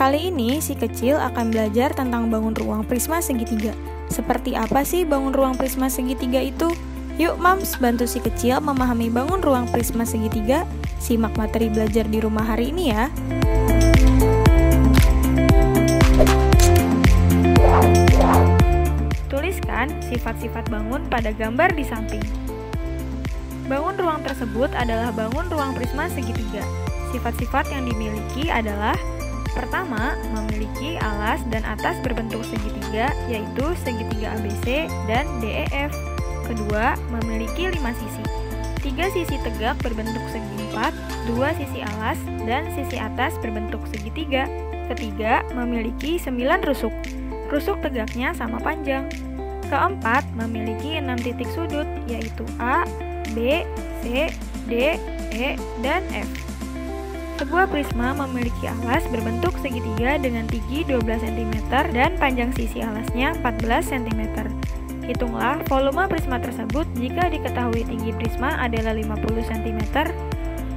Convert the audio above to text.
Kali ini, si kecil akan belajar tentang bangun ruang prisma segitiga. Seperti apa sih bangun ruang prisma segitiga itu? Yuk Mams, bantu si kecil memahami bangun ruang prisma segitiga. Simak materi belajar di rumah hari ini ya. Tuliskan sifat-sifat bangun pada gambar di samping. Bangun ruang tersebut adalah bangun ruang prisma segitiga. Sifat-sifat yang dimiliki adalah: pertama, memiliki alas dan atas berbentuk segitiga, yaitu segitiga ABC dan DEF. Kedua, memiliki 5 sisi. 3 sisi tegak berbentuk segi 4, 2 sisi alas, dan sisi atas berbentuk segitiga. Ketiga, memiliki 9 rusuk. Rusuk tegaknya sama panjang. Keempat, memiliki 6 titik sudut, yaitu A, B, C, D, E, dan F. Sebuah prisma memiliki alas berbentuk segitiga dengan tinggi 12 cm dan panjang sisi alasnya 14 cm. Hitunglah volume prisma tersebut jika diketahui tinggi prisma adalah 50 cm.